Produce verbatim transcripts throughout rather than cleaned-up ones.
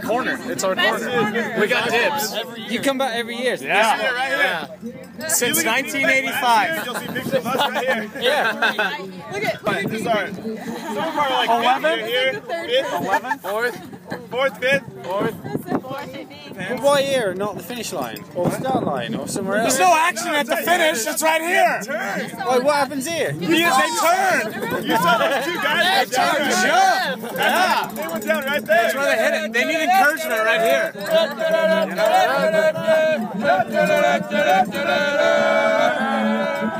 the corner. It's our corner. corner. We got dibs. You come back every year. Yeah. yeah. Right here. yeah. Since nineteen eighty-five. You'll see pictures of us right here. Yeah. Look at this. Some of our like eleven here. eleven, fourth, fourth, fifth, fourth. Well, why here, not the finish line, or the start line, or somewhere else? There's no action no, at the finish, it's right here! Turn. Like, what happens here? You you they turn! You saw those two guys they turn. Yeah. Yeah. They went down right there! That's where they hit it, they need encouragement right here!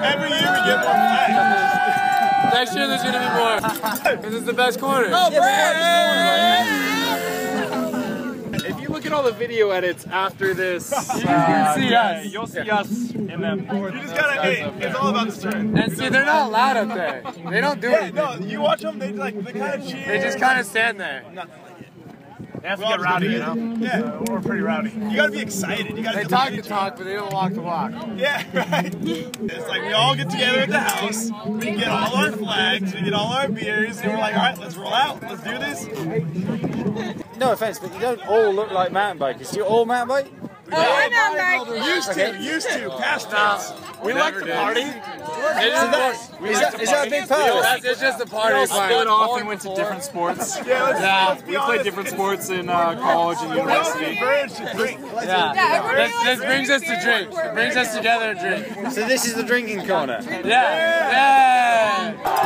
Every year we get more flags! Next year there's gonna be more! This is the best corner! Oh, Brad! Look at all the video edits after this. You uh, can see yeah, us. You'll see yeah. us in them. You just gotta, hey, it's all about the strength. And see, they're not loud up there. They don't do yeah, it. No, you watch them, they like, they kind of cheer. They just kind of stand there. Nothing like it. They have to get rowdy, you know? Yeah, so we're pretty rowdy. You gotta be excited. You gotta they talk the talk, but they don't walk the walk. Yeah, right? It's like we all get together at the house, we get all our flags, we get all our beers, and we're like, all right, let's roll out, let's do this. No offense, but you don't all look like mountain bikers. Do you all mountain bike? Oh, yeah, mountain bike. Used to, okay. used to, past tense. We like to party. Is that a big part? It's just a party. We split off and went to different sports. Yeah, let's, yeah let's we played different sports in uh, college and university. Yeah, yeah this, this brings us to drink. It brings us together to drink. So this is the drinking corner. Yeah. yeah. yeah.